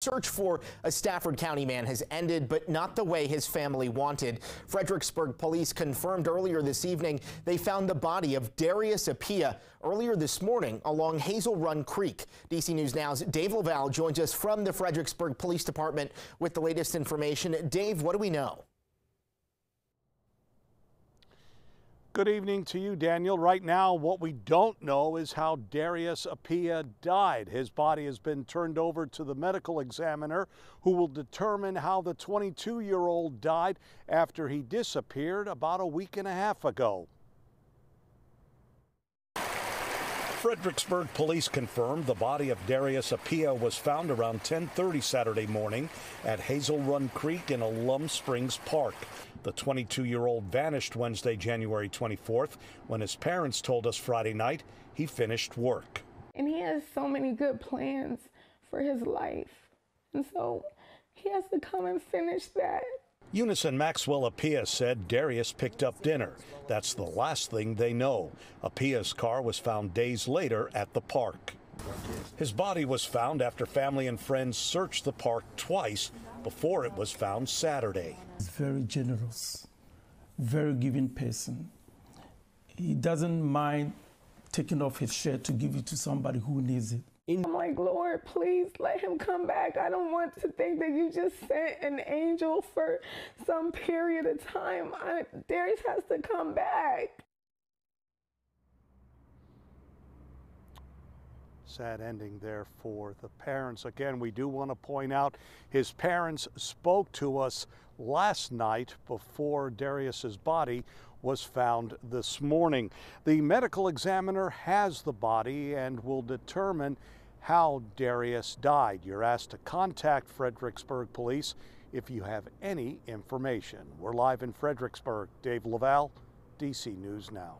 Search for a Stafford County man has ended, but not the way his family wanted. Fredericksburg police confirmed earlier this evening they found the body of Darius Appiah earlier this morning along Hazel Run Creek. DC News Now's Dave LaVal joins us from the Fredericksburg Police Department with the latest information. Dave, what do we know? Good evening to you, Daniel. Right now, what we don't know is how Darius Appiah died. His body has been turned over to the medical examiner, who will determine how the 22-year-old died after he disappeared about a week and a half ago. Fredericksburg police confirmed the body of Darius Appiah was found around 10:30 Saturday morning at Hazel Run Creek in Alum Springs Park. The 22-year-old vanished Wednesday, January 24th, when his parents told us Friday night he finished work. And he has so many good plans for his life, and so he has to come and finish that. Unison Maxwell Appiah said Darius picked up dinner. That's the last thing they know. Appiah's car was found days later at the park. His body was found after family and friends searched the park twice before it was found Saturday. He's very generous, very giving person. He doesn't mind taking off his shirt to give it to somebody who needs it. I'm like, Lord, please let him come back. I don't want to think that you just sent an angel for some period of time. Darius has to come back. Sad ending there for the parents. Again, we do want to point out his parents spoke to us last night before Darius's body was found this morning. The medical examiner has the body and will determine how Darius died. You're asked to contact Fredericksburg Police if you have any information. We're live in Fredericksburg. Dave LaVal, DC News Now.